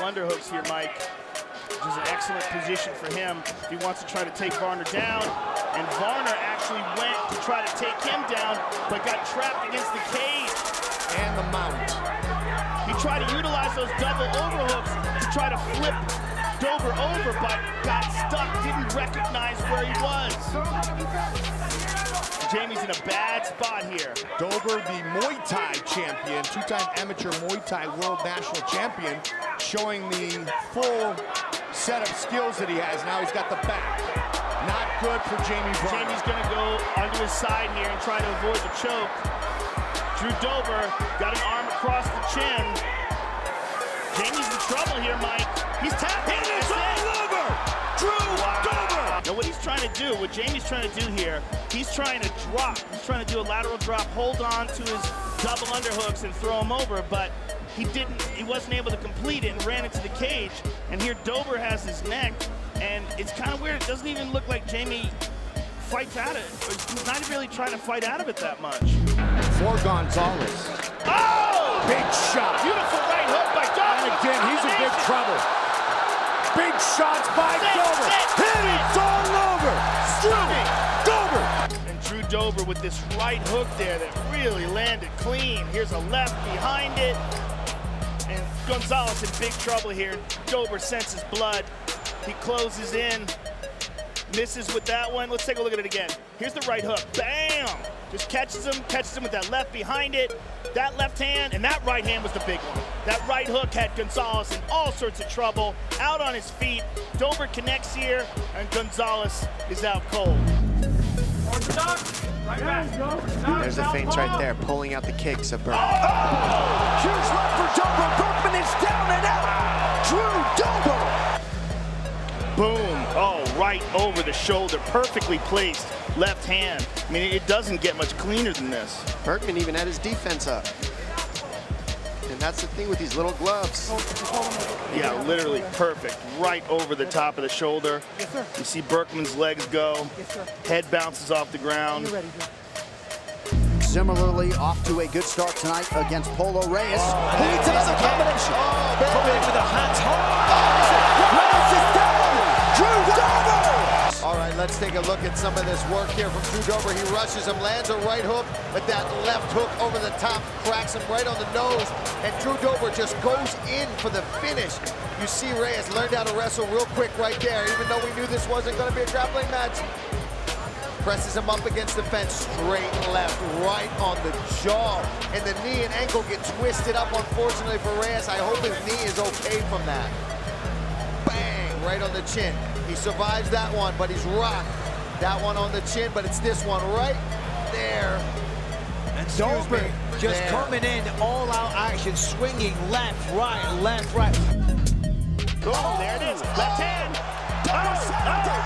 powerful underhooks here, Mike. Which is an excellent position for him. He wants to try to take Varner down, and Varner actually went to try to take him down, but got trapped against the cage. And the mount. He tried to utilize those double overhooks to try to flip Dober over, but got stuck, didn't recognize where he was. Jamie's in a bad spot here. Dober, the Muay Thai champion, two-time amateur Muay Thai world national champion, showing the full set of skills that he has. Now he's got the back. Not good for Jamie Brown. Jamie's gonna go onto his side here and try to avoid the choke. Drew Dober got an arm across the chin. Jamie's in trouble here, Mike. He's tapped in. It's all over. Drew Dober. Now what he's trying to do, what Jamie's trying to do here, he's trying to drop. He's trying to do a lateral drop, hold on to his double underhooks and throw him over, but he didn't. He wasn't able to complete it and ran into the cage. And here Dober has his neck, and it's kind of weird. It doesn't even look like Jamie fights out of it. He's not really trying to fight out of it that much. For Gonzalez. Oh! Big shot. Beautiful right hook by Dober. And again, he's in big trouble. Big shots by Dober. Hit it, it's all over. Streaming, Dober. And Drew Dober with this right hook there that really landed clean. Here's a left behind it. And Gonzalez in big trouble here. Dober senses blood. He closes in, misses with that one. Let's take a look at it again. Here's the right hook, bam! Just catches him with that left behind it. That left hand and that right hand was the big one. That right hook had Gonzalez in all sorts of trouble, out on his feet. Dober connects here, and Gonzalez is out cold. There's the feints right there, pulling out the kicks of Berkman. Oh! Huge left for Dober. Berkman is down and out. Drew Dober. Boom. Oh, right over the shoulder. Perfectly placed left hand. I mean, it doesn't get much cleaner than this. Berkman even had his defense up. And that's the thing with these little gloves. Yeah, literally perfect. Right over the top of the shoulder. Yes, sir. You see Berkman's legs go. Yes, sir. Head bounces off the ground. Ready, similarly, off to a good start tonight against Polo Reyes. Oh, he does a combination. Oh, coming in with a hot toe. Oh, Reyes is down. Drew Dober. All right, let's take a look at some of this work here from Drew Dober. He rushes him, lands a right hook, but that left hook over the top cracks him right on the nose, and Drew Dober just goes in for the finish. You see Reyes learned how to wrestle real quick right there, even though we knew this wasn't gonna be a grappling match. Presses him up against the fence, straight left, right on the jaw, and the knee and ankle get twisted up, unfortunately for Reyes. I hope his knee is okay from that. Bang, right on the chin. He survives that one, but he's rocked. That one on the chin, but it's this one right there. And Dober just coming in, all-out action, swinging left, right, left, right. Boom, oh, there it is, left hand. Oh, Dober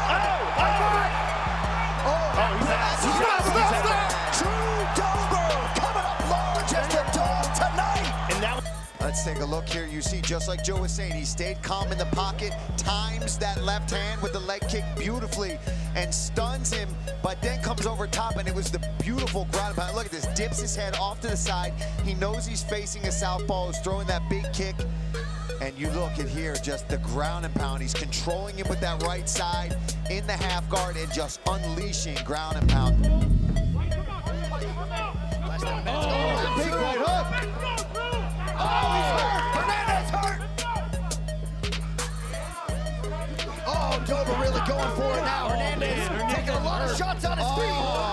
coming up large as the dog tonight. And now let's take a look here. You see, just like Joe was saying, he stayed calm in the pocket, times that left hand with the leg kick beautifully and stuns him, but then comes over top, and it was the beautiful ground pound. Look at this, dips his head off to the side. He knows he's facing a southpaw, is throwing that big kick, and you look at here, just the ground and pound. He's controlling him with that right side in the half guard and just unleashing ground and pound. Less than a minute. Oh, big right hook. Oh, he's hurt! Hernandez hurt! Oh, Dober really going for it now. Hernandez taking a lot of shots on his feet. Wow.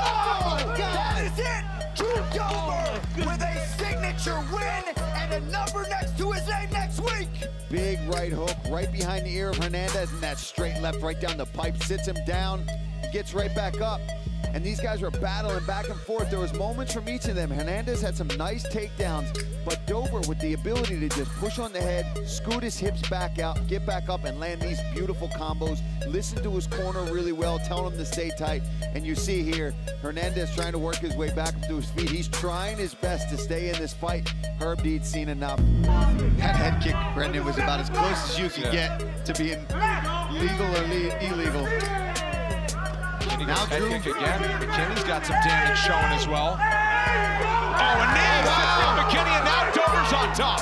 Oh, that is it! Drew Dober with a signature win and a number next to his name next week. Big right hook right behind the ear of Hernandez, and that straight left right down the pipe sits him down. Gets right back up, and these guys were battling back and forth. There was moments from each of them. Hernandez had some nice takedowns, but Dober with the ability to just push on the head, scoot his hips back out, get back up, and land these beautiful combos. Listen to his corner really well, telling him to stay tight, and you see here, Hernandez trying to work his way back up to his feet. He's trying his best to stay in this fight. Herb Deed's seen enough. That head kick, Brendan, was about as close as you could get to being legal or illegal. McKinney now head kick again. McKinney's got some damage showing as well. Oh, and nails it from McKinney, and now Dober's on top.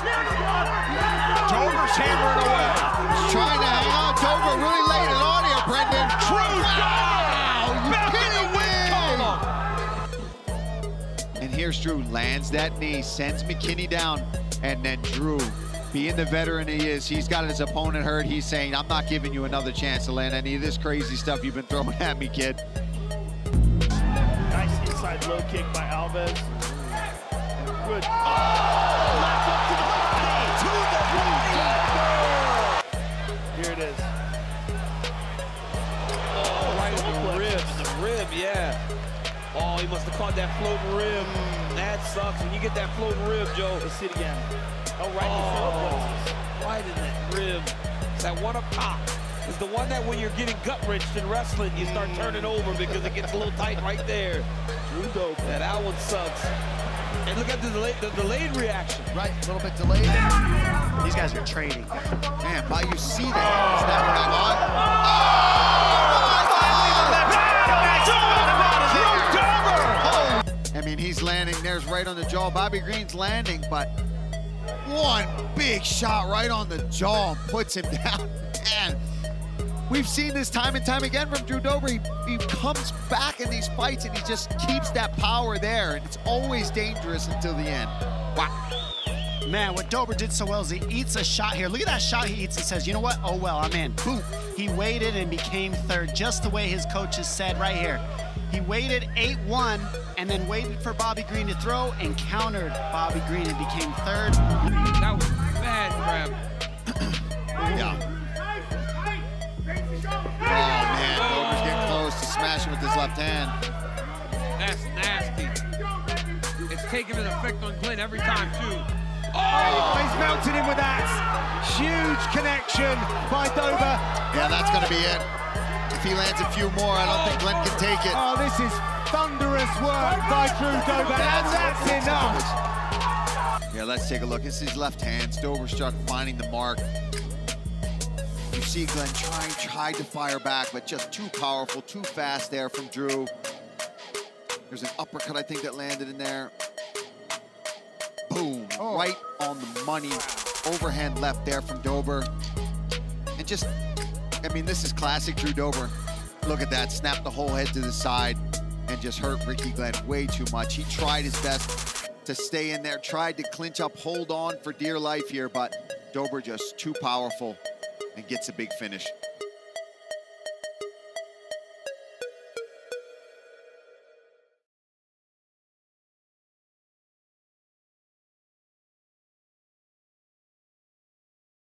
Dober's hammering away. He's trying to hang on. Dober really laid it on here, Brendan. Drew Dober! McKinney wins! And here's Drew, lands that knee, sends McKinney down, and then Drew, being the veteran he is, he's got his opponent hurt. He's saying, I'm not giving you another chance to land any of this crazy stuff you've been throwing at me, kid. Nice inside low kick by Alves. Good. Oh! Here it is. Oh, right in the rib. In the rib, yeah. Oh, he must have caught that floating rib. That sucks. When you get that floating rib, Joe. Let's see it again. Oh, right in that rib. It's that one up top. It's the one that when you're getting gut-wrenched in wrestling, you start turning over because it gets a little tight right there. Drew Dober. That one sucks. And look at the delayed reaction. Right, a little bit delayed. These guys are trading. Man, why you see that? Oh. Is that what I want? I mean, he's landing. There's right on the jaw. Bobby Green's landing, but one big shot right on the jaw puts him down. Man, we've seen this time and time again from Drew Dober. He comes back in these fights and he just keeps that power there. And it's always dangerous until the end. Wow. Man, what Dober did so well is he eats a shot here. Look at that shot he eats and says, you know what? Oh, well, I'm in. Boom. He waited and became third, just the way his coaches said right here. He waited 8-1 and then waited for Bobby Green to throw and countered Bobby Green and became third. That was bad grab. Yeah. Oh, man, Dober's getting close to smashing with his left hand. That's nasty. It's taking an effect on Glenn every time, too. Oh, he's melted him with that. Huge connection by Dober. Yeah, that's going to be it. If he lands a few more, I don't think Glenn can take it. Oh, this is thunderous work by Drew Dober, and that's enough. Yeah, let's take a look. This is his left hand. Dober struck, finding the mark. You see Glenn tried to fire back, but just too powerful, too fast there from Drew. There's an uppercut, I think, that landed in there. Boom, right on the money. Overhand left there from Dober. And just, I mean, this is classic Drew Dober. Look at that, snapped the whole head to the side and just hurt Ricky Glenn way too much. He tried his best to stay in there, tried to clinch up, hold on for dear life here, but Dober just too powerful and gets a big finish.